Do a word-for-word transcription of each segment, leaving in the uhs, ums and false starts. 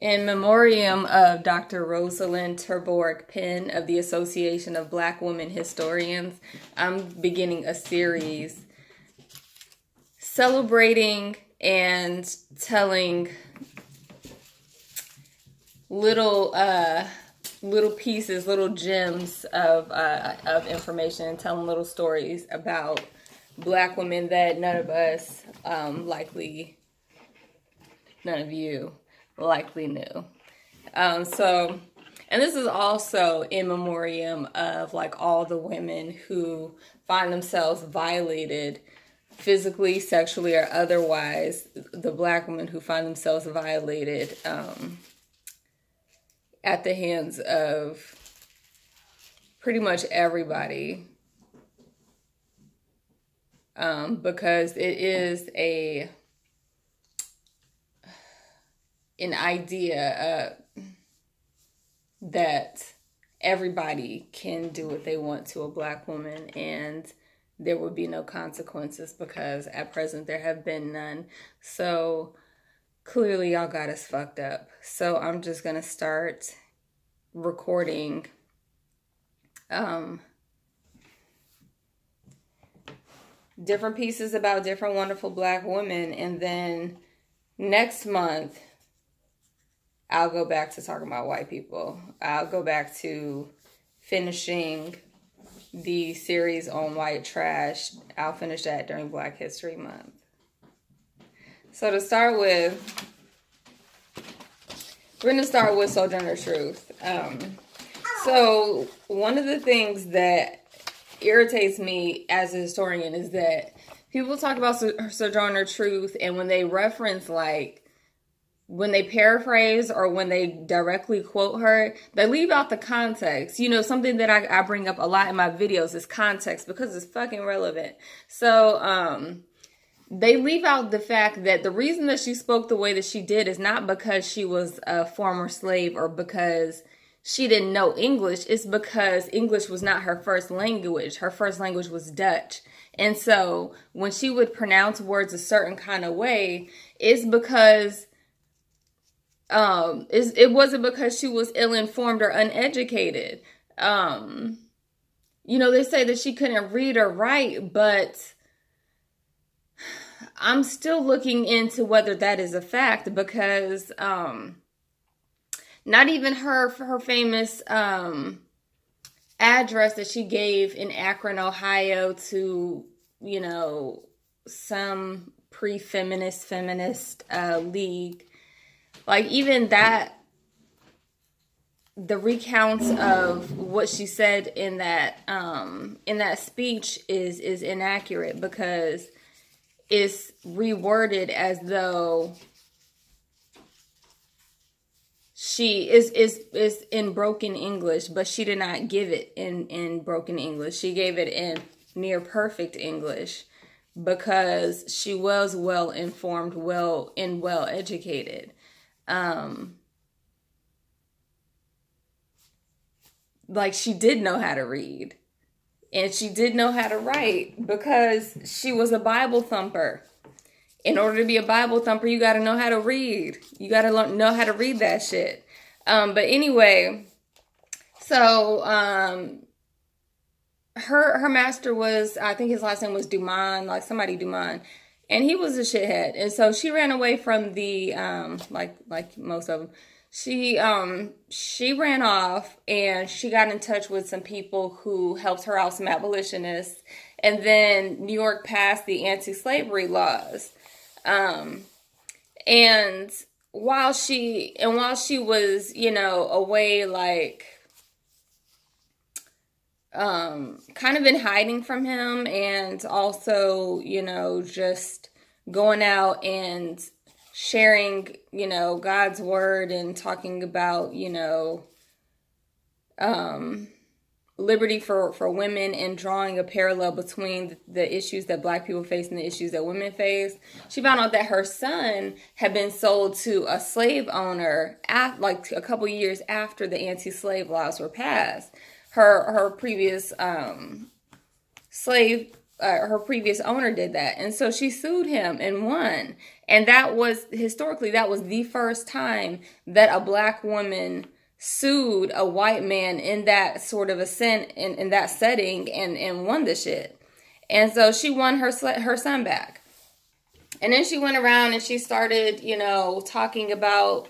In memoriam of Doctor Rosalind Terborg Penn of the Association of Black Women Historians, I'm beginning a series celebrating and telling little uh, little pieces, little gems of uh, of information, telling little stories about Black women that none of us um, likely, none of you likely knew. Um, so, and this is also in memoriam of like all the women who find themselves violated physically, sexually, or otherwise, the Black women who find themselves violated um, at the hands of pretty much everybody, um, because it is a an idea uh, that everybody can do what they want to a Black woman and there would be no consequences, because at present there have been none. So clearly y'all got us fucked up. So I'm just gonna start recording um, different pieces about different wonderful Black women, and then next month I'll go back to talking about white people. I'll go back to finishing the series on white trash. I'll finish that during Black History Month. So to start with, we're going to start with Sojourner Truth. Um, so one of the things that irritates me as a historian is that people talk about so- Sojourner Truth, and when they reference like, when they paraphrase or when they directly quote her, they leave out the context. You know, something that I, I bring up a lot in my videos is context, because it's fucking relevant. So um, they leave out the fact that the reason that she spoke the way that she did is not because she was a former slave or because she didn't know English. It's because English was not her first language. Her first language was Dutch. And so when she would pronounce words a certain kind of way, it's because Um, it, it wasn't because she was ill-informed or uneducated. Um, you know, they say that she couldn't read or write, but I'm still looking into whether that is a fact, because um, not even her, her famous um, address that she gave in Akron, Ohio to, you know, some pre-feminist, feminist uh, league. Like, even that, the recounts of what she said in that um, in that speech is is inaccurate, because it's reworded as though she is is is in broken English, but she did not give it in in broken English. She gave it in near perfect English, because she was well informed, well and well educated. Um, like she did know how to read, and she did know how to write, because she was a Bible thumper. In order to be a Bible thumper, you got to know how to read. You got to know how to read that shit. Um, but anyway, so, um, her, her master was, I think his last name was Dumont, like somebody Dumont. And he was a shithead. And so she ran away from the, um, like, like most of them. She, um, she ran off, and she got in touch with some people who helped her out, some abolitionists. And then New York passed the anti-slavery laws. Um, and while she, and while she was, you know, away, like, um, kind of in hiding from him, and also, you know, just going out and sharing, you know, God's word and talking about, you know, um, liberty for, for women, and drawing a parallel between the issues that Black people face and the issues that women face. She found out that her son had been sold to a slave owner at, like a couple years after the anti-slave laws were passed. Her her previous um, slave uh, her previous owner did that. And so she sued him and won. And that was, historically, that was the first time that a black woman sued a white man in that sort of a sen- in, in that setting and, and won the shit. And so she won her her son back. And then she went around and she started, you know, talking about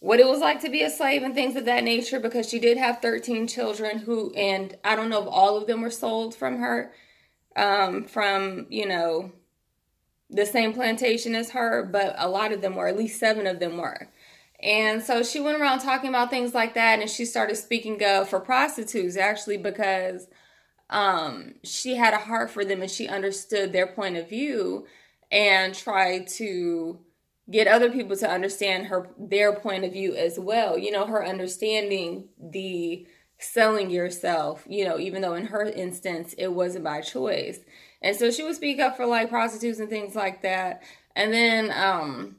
what it was like to be a slave and things of that nature, because she did have thirteen children who, and I don't know if all of them were sold from her, um, from, you know, the same plantation as her, but a lot of them were, at least seven of them were. And so she went around talking about things like that, and she started speaking of for prostitutes, actually, because um, she had a heart for them and she understood their point of view and tried to get other people to understand her their point of view as well. You know, her understanding the selling yourself, you know, even though in her instance it wasn't by choice. And so she would speak up for, like, prostitutes and things like that. And then um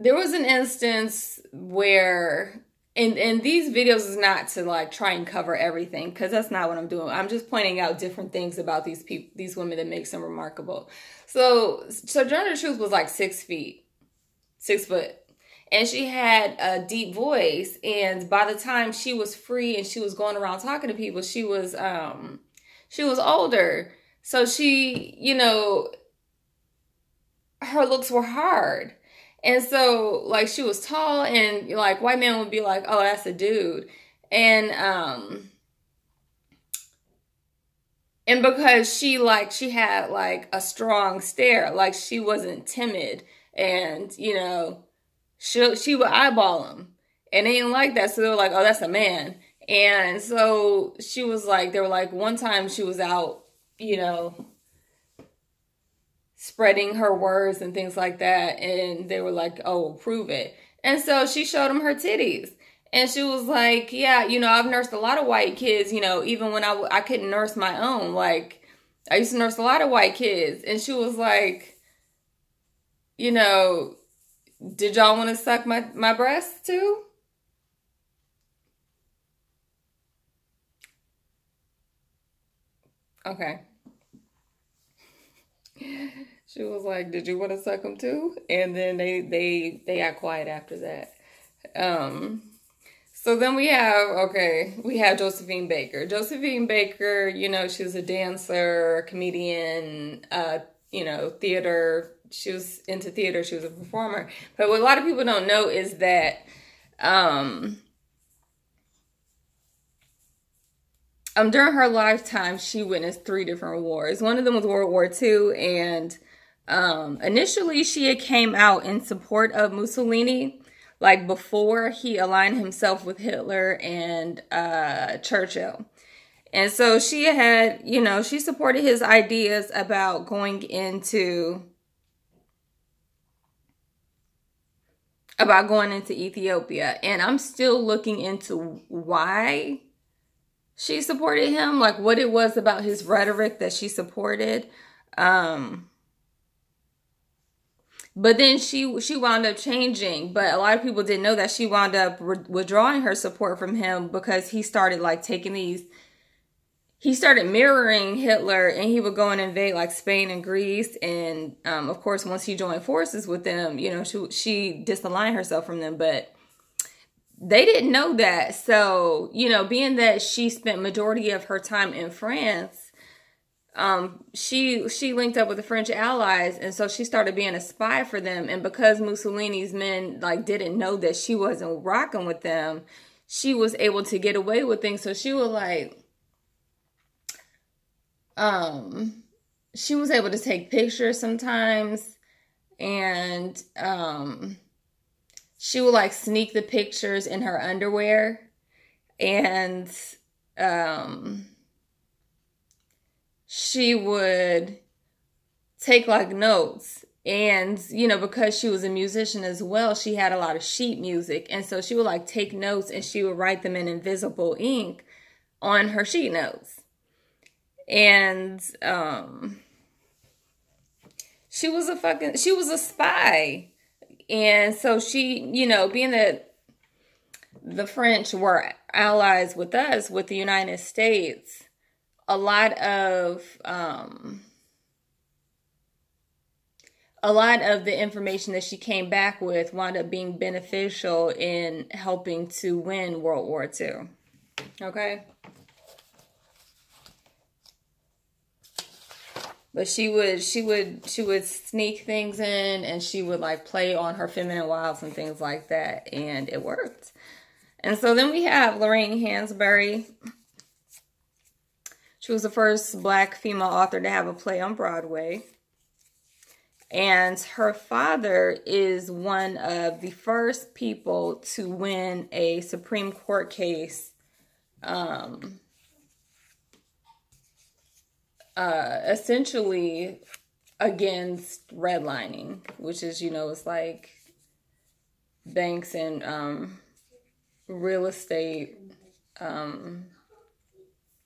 there was an instance where, and, and these videos is not to, like, try and cover everything, because that's not what I'm doing. I'm just pointing out different things about these people, these women, that makes them remarkable. So, Sojourner Truth was like six feet, six foot. And she had a deep voice. And by the time she was free and she was going around talking to people, she was, um, she was older. So she, you know, her looks were hard. And so, like, she was tall, and, like, white men would be like, oh, that's a dude. And, um, and because she, like, she had, like, a strong stare, like, she wasn't timid, and, you know, she, she would eyeball him, and they didn't like that, so they were like, oh, that's a man. And so she was like, they were like, one time she was out, you know, spreading her words and things like that, and they were like, oh, prove it. And so she showed them her titties, and she was like, yeah, you know, I've nursed a lot of white kids, you know, even when I, w I couldn't nurse my own, like, I used to nurse a lot of white kids. And she was like, you know, did y'all want to suck my, my breasts too? Okay. She was like, did you want to suck them too? And then they, they, they got quiet after that. Um, so then we have, okay, we have Josephine Baker. Josephine Baker, you know, she was a dancer, comedian, uh, you know, theater. She was into theater. She was a performer. But what a lot of people don't know is that, um, Um, during her lifetime, she witnessed three different wars. One of them was World War Two, and um, initially she had came out in support of Mussolini, like, before he aligned himself with Hitler and uh, Churchill. And so she had, you know, she supported his ideas about going into, about going into Ethiopia. And I'm still looking into why she supported him, like what it was about his rhetoric that she supported. Um, but then she she wound up changing. But a lot of people didn't know that she wound up withdrawing her support from him, because he started like taking these, he started mirroring Hitler, and he would go and invade like Spain and Greece. And um, of course, once he joined forces with them, you know, she, she disaligned herself from them. But they didn't know that. So, you know, being that she spent majority of her time in France, um, she she linked up with the French allies, and so she started being a spy for them. And because Mussolini's men, like, didn't know that she wasn't rocking with them, she was able to get away with things. So she was like, um, she was able to take pictures sometimes, and um. she would, like, sneak the pictures in her underwear, and um, she would take, like, notes. And, you know, because she was a musician as well, she had a lot of sheet music. And so she would, like, take notes, and she would write them in invisible ink on her sheet notes. And um, she was a fucking, she was a spy. And so she, you know, being that the French were allies with us, with the United States, a lot of um, a lot of the information that she came back with wound up being beneficial in helping to win World War Two. Okay. But she would, she would, she would sneak things in, and she would like play on her feminine wiles and things like that, and it worked. And so then we have Lorraine Hansberry. She was the first black female author to have a play on Broadway, and her father is one of the first people to win a Supreme Court case. Um. Uh, essentially against redlining, which is, you know, it's like banks and um, real estate um,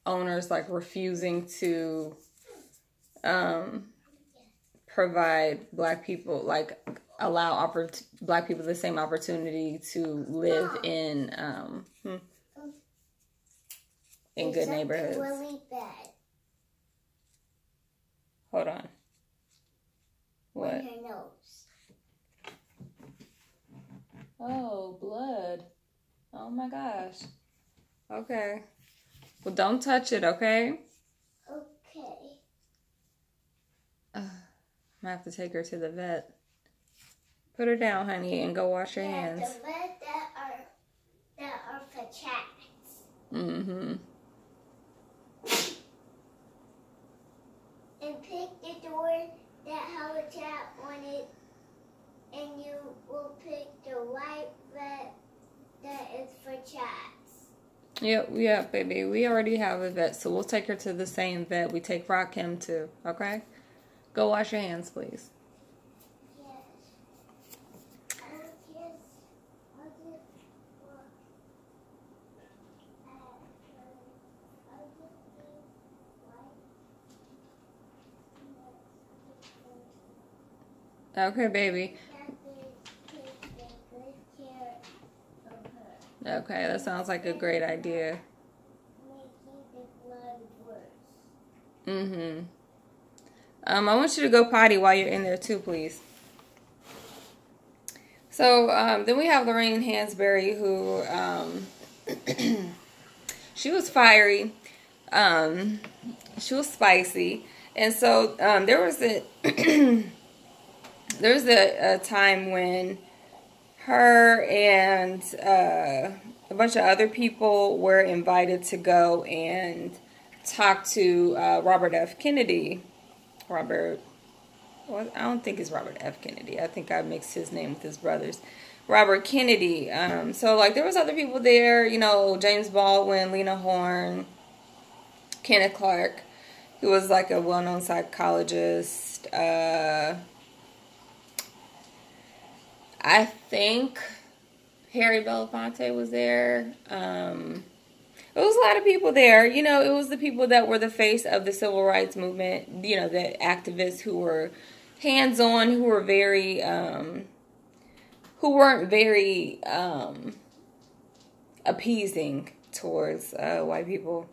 owners like refusing to um, provide black people, like allow oppor- black people the same opportunity to live in um, in good neighborhoods. Hold on. What? On your nose. Oh, blood. Oh my gosh. Okay. Well, don't touch it, okay? Okay. Uh, I'm gonna have to take her to the vet. Put her down, honey, and go wash your yeah, hands. The vet that are, that are for cats. Mm-hmm. And pick the door that Howard Cat wanted, and you will pick the white vet that is for chats. Yep, yep, baby. We already have a vet, so we'll take her to the same vet we take Rakim to, okay? Go wash your hands, please. Yes. I'll just, I'll just walk at, I'll just be white. Okay, baby. Okay, that sounds like a great idea. Mm-hmm. Um, I want you to go potty while you're in there too, please. So, um, then we have Lorraine Hansberry, who, um, she was fiery. Um, she was spicy. And so, um, there was a... There was a, a time when her and uh, a bunch of other people were invited to go and talk to uh, Robert F. Kennedy. Robert, well, I don't think it's Robert F. Kennedy. I think I mixed his name with his brother's. Robert Kennedy. Um, so, like, there was other people there, you know, James Baldwin, Lena Horne, Kenneth Clark, who was, like, a well-known psychologist, uh... I think Harry Belafonte was there. Um, it was a lot of people there. You know, it was the people that were the face of the civil rights movement. You know, the activists who were hands-on, who were very, um, who weren't very um, appeasing towards uh, white people.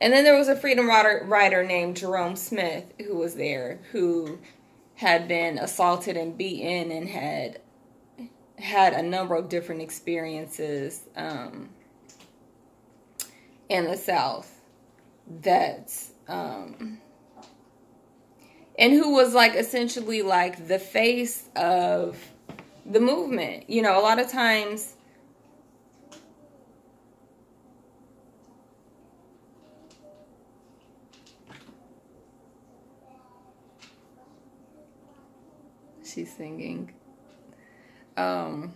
And then there was a Freedom Rider, writer named Jerome Smith who was there, who had been assaulted and beaten and had... had a number of different experiences um, in the South that, um, and who was like essentially like the face of the movement. You know, a lot of times she's singing. Um,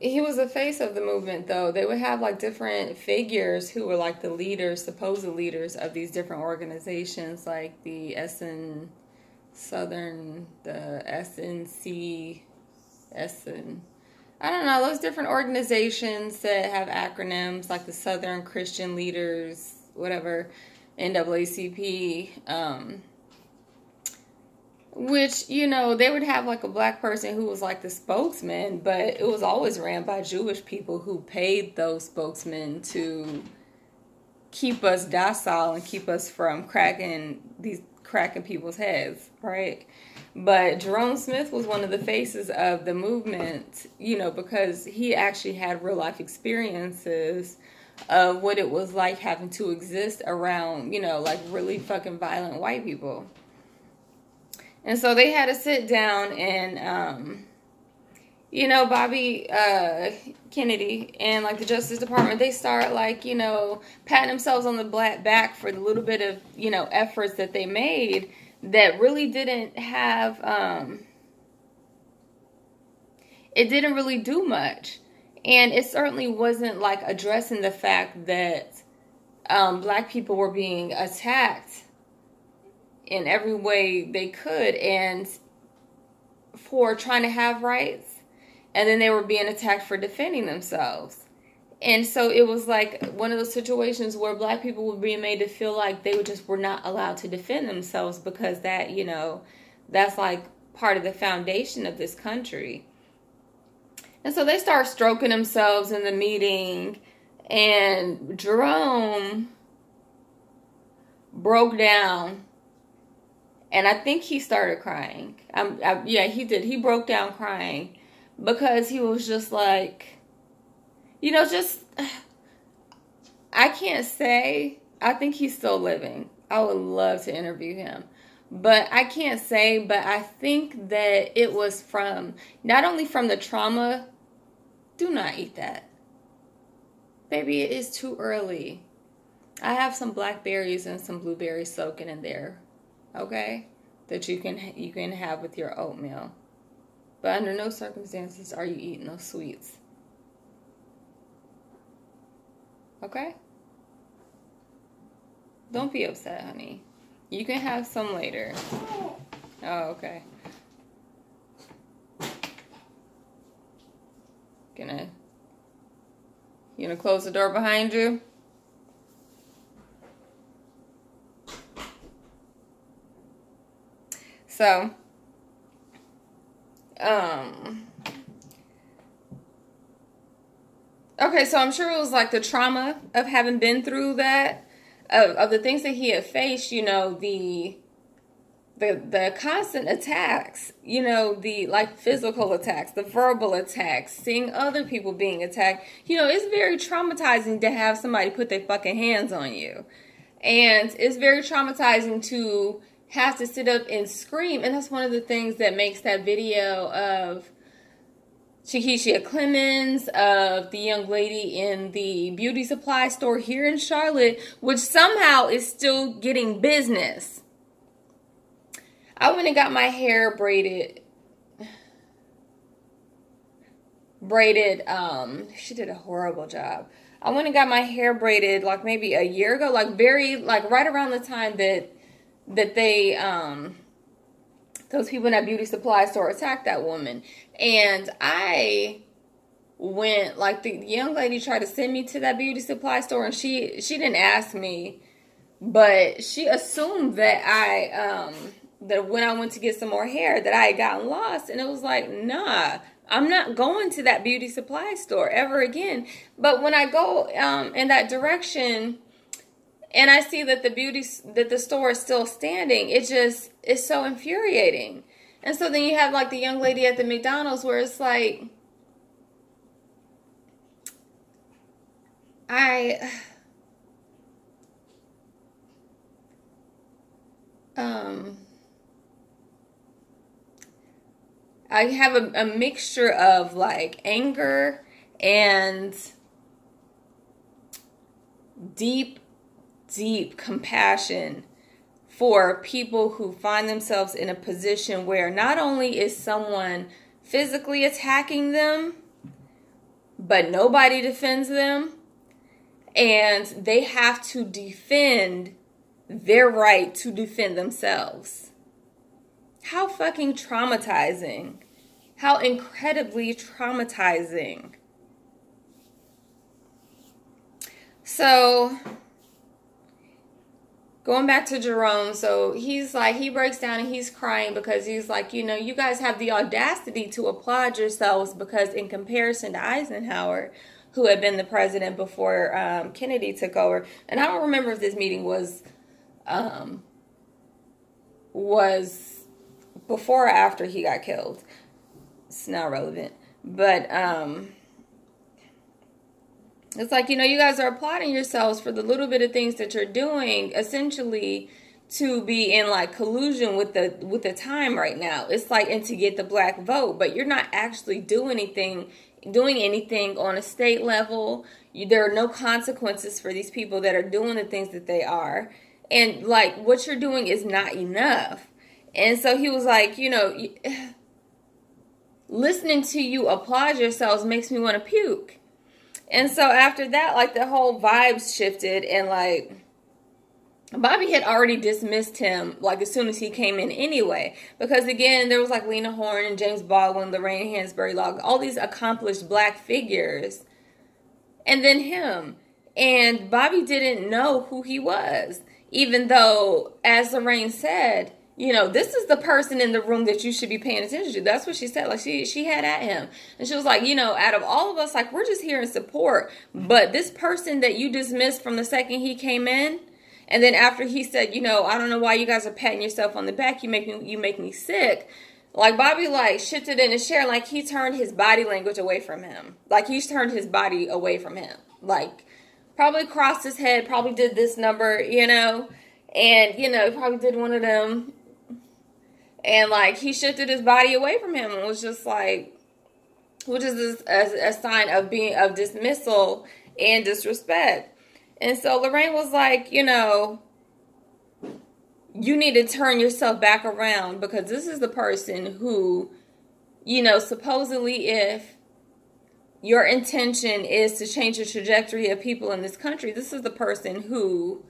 he was the face of the movement, though. They would have, like, different figures who were, like, the leaders, supposed leaders of these different organizations, like the S N, Southern, the S N C, S N, I don't know, those different organizations that have acronyms, like the Southern Christian Leaders, whatever, N double A C P, um, Which, you know, they would have like a black person who was like the spokesman, but it was always ran by Jewish people who paid those spokesmen to keep us docile and keep us from cracking these cracking people's heads, right? But Jerome Smith was one of the faces of the movement, you know, because he actually had real life experiences of what it was like having to exist around, you know, like really fucking violent white people. And so they had to sit down and, um, you know, Bobby uh, Kennedy and, like, the Justice Department, they start, like, you know, patting themselves on the black back for the little bit of, you know, efforts that they made that really didn't have, um, it didn't really do much. And it certainly wasn't, like, addressing the fact that um, black people were being attacked in every way they could, and for trying to have rights, and then they were being attacked for defending themselves. And so it was like one of those situations where black people were being made to feel like they just were not allowed to defend themselves because that, you know, that's like part of the foundation of this country. And so they start stroking themselves in the meeting, and Jerome broke down. And I think he started crying. Um, I, yeah, he did. He broke down crying because he was just like, you know, just, I can't say. I think he's still living. I would love to interview him. But I can't say, but I think that it was from, not only from the trauma, do not eat that. Baby, it is too early. I have some blackberries and some blueberries soaking in there. Okay, that you can you can have with your oatmeal, but under no circumstances are you eating those sweets. Okay, don't be upset, honey. You can have some later. Oh, okay. Gonna you gonna close the door behind you? So, um, okay, so I'm sure it was like the trauma of having been through that, of, of the things that he had faced, you know, the, the, the constant attacks, you know, the like physical attacks, the verbal attacks, seeing other people being attacked. You know, it's very traumatizing to have somebody put their fucking hands on you. And it's very traumatizing to has to sit up and scream. And that's one of the things that makes that video of Tahishia Clemens, of the young lady in the beauty supply store here in Charlotte, which somehow is still getting business. I went and got my hair braided. Braided, um, she did a horrible job. I went and got my hair braided like maybe a year ago, like very, like right around the time that that they, um, those people in that beauty supply store attacked that woman. And I went, like, the young lady tried to send me to that beauty supply store, and she, she didn't ask me, but she assumed that I, um, that when I went to get some more hair, that I had gotten lost. And it was like, nah, I'm not going to that beauty supply store ever again. But when I go, um, in that direction, and I see that the beauty, that the store is still standing, it just, it's so infuriating. And so then you have like the young lady at the McDonald's where it's like, I, um, I have a, a mixture of like anger and deep, deep compassion for people who find themselves in a position where not only is someone physically attacking them, but nobody defends them, and they have to defend their right to defend themselves. How fucking traumatizing. How incredibly traumatizing. So going back to Jerome, so he's like, he breaks down and he's crying because he's like, you know, you guys have the audacity to applaud yourselves because in comparison to Eisenhower, who had been the president before um, Kennedy took over, and I don't remember if this meeting was um, was before or after he got killed. It's not relevant. But um, it's like, you know, you guys are applauding yourselves for the little bit of things that you're doing, essentially to be in like collusion with the with the time right now. It's like, and to get the black vote, but you're not actually doing anything doing anything on a state level. You, there are no consequences for these people that are doing the things that they are. And like, what you're doing is not enough. And so he was like, you know, listening to you applaud yourselves makes me want to puke. And so after that, like, the whole vibes shifted, and like, Bobby had already dismissed him, like, as soon as he came in anyway, because again, there was like Lena Horne and James Baldwin, Lorraine Hansberry, Log, all these accomplished black figures, and then him. And Bobby didn't know who he was, even though, as Lorraine said, you know, this is the person in the room that you should be paying attention to. That's what she said. Like, she she had at him. And she was like, you know, out of all of us, like, we're just here in support. But this person that you dismissed from the second he came in, and then after he said, you know, I don't know why you guys are patting yourself on the back. You make me, you make me sick. Like, Bobby, like, shifted in his chair. Like, he turned his body language away from him. Like, he turned his body away from him. Like, probably crossed his head. Probably did this number, you know. And, you know, probably did one of them. And, like, he shifted his body away from him and was just, like, which is a, a sign of being, of dismissal and disrespect. And so Lorraine was like, you know, you need to turn yourself back around because this is the person who, you know, supposedly if your intention is to change the trajectory of people in this country, this is the person who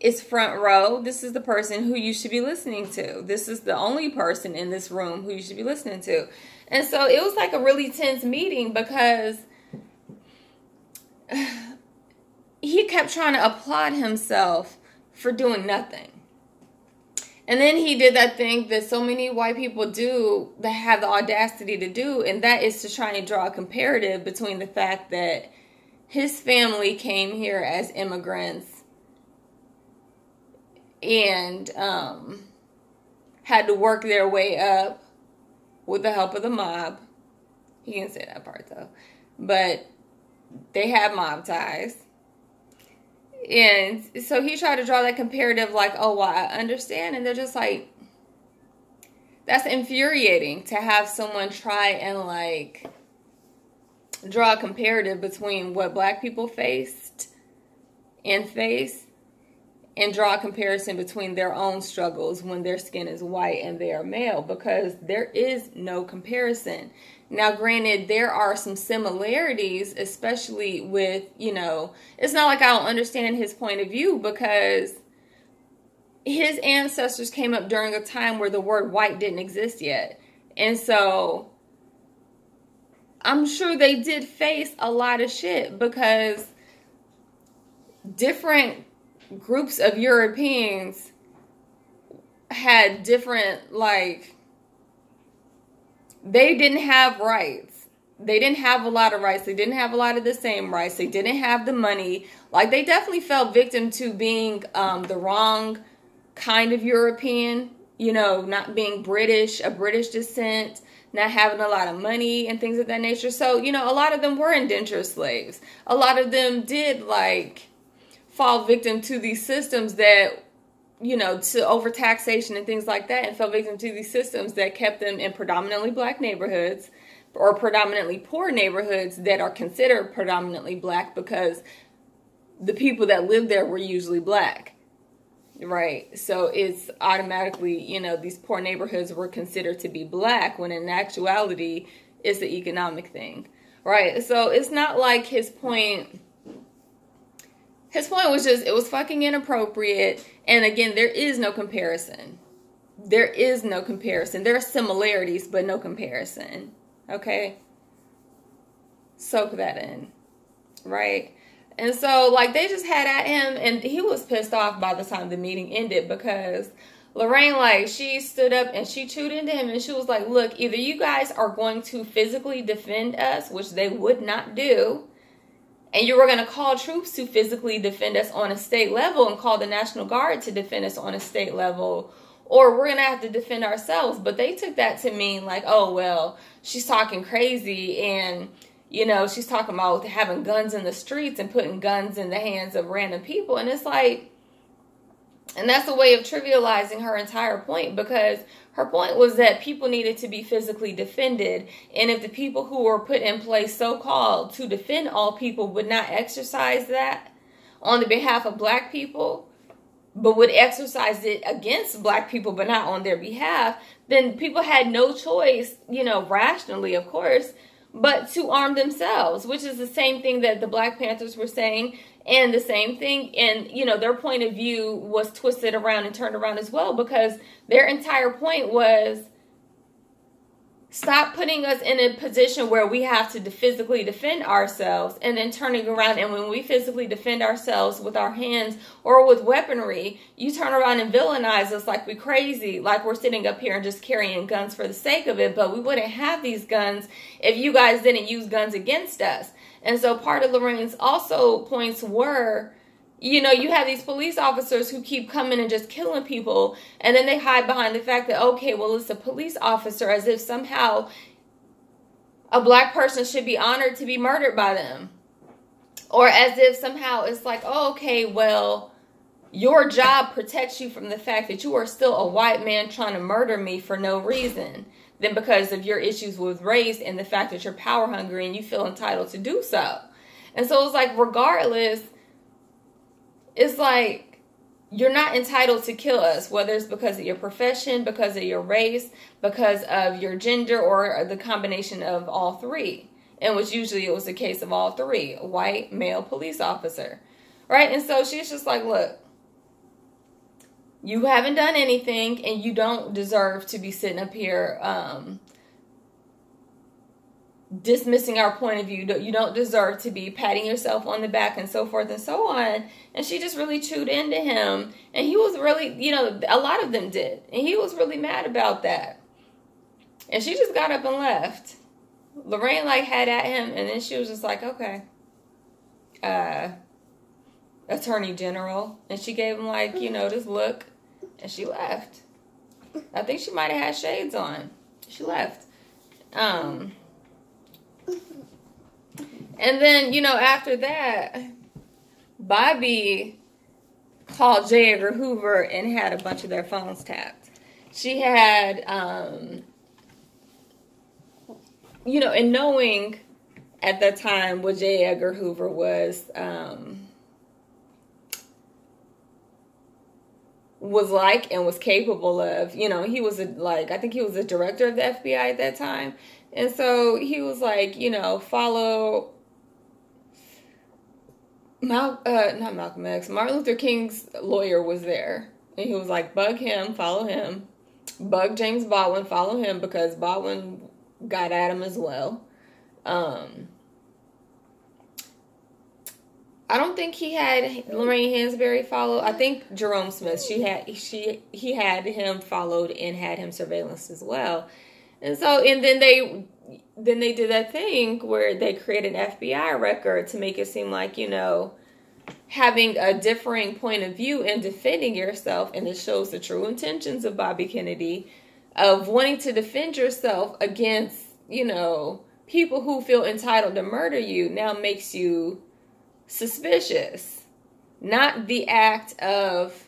is front row. This is the person who you should be listening to. This is the only person in this room who you should be listening to. And so it was like a really tense meeting because he kept trying to applaud himself for doing nothing. And then he did that thing that so many white people do, that have the audacity to do, and that is to try and draw a comparative between the fact that his family came here as immigrants and um, had to work their way up with the help of the mob. He didn't say that part, though. But they had mob ties. And so he tried to draw that comparative, like, oh, well, I understand. And they're just like, that's infuriating to have someone try and, like, draw a comparative between what black people faced and face, and draw a comparison between their own struggles when their skin is white and they are male, because there is no comparison. Now, granted, there are some similarities, especially with, you know, it's not like I don't understand his point of view, because his ancestors came up during a time where the word white didn't exist yet. And so I'm sure they did face a lot of shit, because different groups of Europeans had different, like, they didn't have rights. They didn't have a lot of rights. They didn't have a lot of the same rights. They didn't have the money. Like, they definitely fell victim to being um, the wrong kind of European, you know, not being British, a British descent, not having a lot of money and things of that nature. So, you know, a lot of them were indentured slaves. A lot of them did, like, fall victim to these systems that, you know, to overtaxation and things like that, and fell victim to these systems that kept them in predominantly black neighborhoods or predominantly poor neighborhoods that are considered predominantly black because the people that lived there were usually black, right? So it's automatically, you know, these poor neighborhoods were considered to be black when in actuality it's the economic thing, right? So it's not like his point... His point was just, it was fucking inappropriate. And again, there is no comparison. There is no comparison. There are similarities, but no comparison. Okay? Soak that in. Right? And so, like, they just had at him, and he was pissed off by the time the meeting ended, because Lorraine, like, she stood up and she chewed into him, and she was like, look, either you guys are going to physically defend us, which they would not do, and you were going to call troops to physically defend us on a state level and call the National Guard to defend us on a state level, or we're going to have to defend ourselves. But they took that to mean, like, oh, well, she's talking crazy, and... you know, she's talking about having guns in the streets and putting guns in the hands of random people. And it's like, and that's a way of trivializing her entire point, because her point was that people needed to be physically defended. And if the people who were put in place, so-called, to defend all people would not exercise that on the behalf of black people, but would exercise it against black people, but not on their behalf, then people had no choice, you know, rationally, of course, but to arm themselves, which is the same thing that the Black Panthers were saying, and the same thing. And, you know, their point of view was twisted around and turned around as well, because their entire point was, stop putting us in a position where we have to physically defend ourselves, and then turning around. And when we physically defend ourselves with our hands or with weaponry, you turn around and villainize us like we're crazy, like we're sitting up here and just carrying guns for the sake of it. But we wouldn't have these guns if you guys didn't use guns against us. And so part of Lorraine's also points were, you know, you have these police officers who keep coming and just killing people, and then they hide behind the fact that, okay, well, it's a police officer, as if somehow a black person should be honored to be murdered by them. Or as if somehow it's like, oh, okay, well, your job protects you from the fact that you are still a white man trying to murder me for no reason than because of your issues with race and the fact that you're power hungry and you feel entitled to do so. And so it's like, regardless, it's like, you're not entitled to kill us, whether it's because of your profession, because of your race, because of your gender, or the combination of all three, in which usually it was the case of all three, a white male police officer, right? And so she's just like, look, you haven't done anything, and you don't deserve to be sitting up here um, dismissing our point of view. You don't deserve to be patting yourself on the back and so forth and so on. And she just really chewed into him, and he was really, you know, a lot of them did, and he was really mad about that. And she just got up and left. Lorraine, like, had at him, and then she was just like, okay, uh Attorney General, and she gave him, like, you know, this look, and she left. I think she might have had shades on. She left. um And then, you know, after that, Bobby called J. Edgar Hoover and had a bunch of their phones tapped. She had, um, you know, and knowing at that time what J. Edgar Hoover was, um, was like and was capable of, you know, he was a, like, I think he was the director of the F B I at that time. And so he was like, you know, follow Mal uh, not Malcolm X. Martin Luther King's lawyer was there. And he was like, bug him, follow him. Bug James Baldwin, follow him, because Baldwin got at him as well. Um, I don't think he had Lorraine Hansberry follow. I think Jerome Smith, she had she he had him followed and had him surveillanced as well. And so, and then they, then they did that thing where they created an F B I record to make it seem like, you know, having a differing point of view and defending yourself, and it shows the true intentions of Bobby Kennedy, of wanting to defend yourself against, you know, people who feel entitled to murder you, now makes you suspicious. Not the act of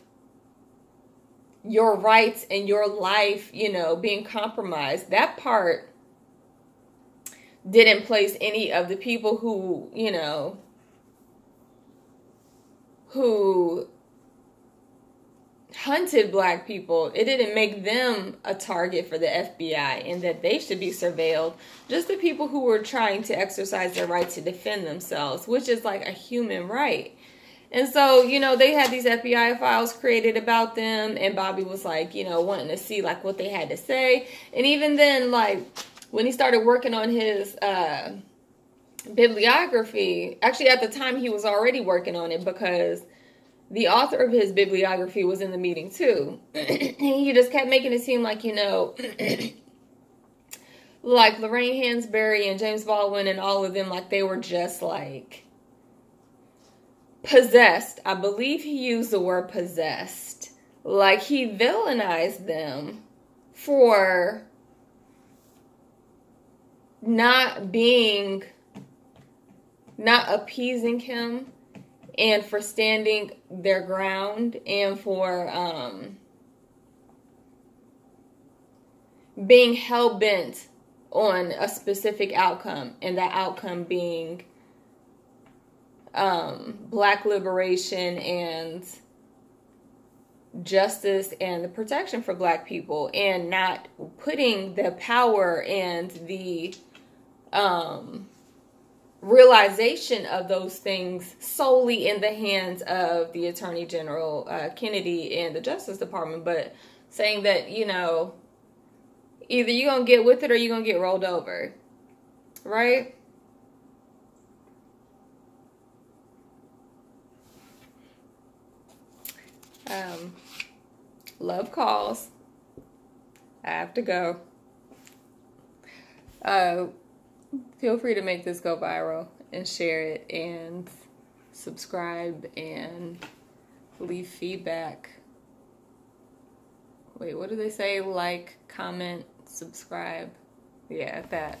your rights and your life, you know, being compromised. That part didn't place any of the people who, you know, who hunted black people. It didn't make them a target for the F B I and that they should be surveilled. Just the people who were trying to exercise their right to defend themselves, which is like a human right. And so, you know, they had these F B I files created about them, and Bobby was like, you know, wanting to see like what they had to say. And even then, like, when he started working on his uh, bibliography, actually at the time he was already working on it because the author of his bibliography was in the meeting too. He just kept making it seem like, you know, like Lorraine Hansberry and James Baldwin and all of them, like they were just like possessed. I believe he used the word possessed. Like he villainized them for not being, not appeasing him and for standing their ground and for um, being hell-bent on a specific outcome, and that outcome being um, black liberation and justice and the protection for black people, and not putting the power and the um, realization of those things solely in the hands of the Attorney General uh, Kennedy and the Justice Department, but saying that, you know, either you're going to get with it or you're going to get rolled over, right? Um, love calls. I have to go. Uh, feel free to make this go viral and share it and subscribe and leave feedback. Wait, what do they say? Like, comment, subscribe. Yeah, that.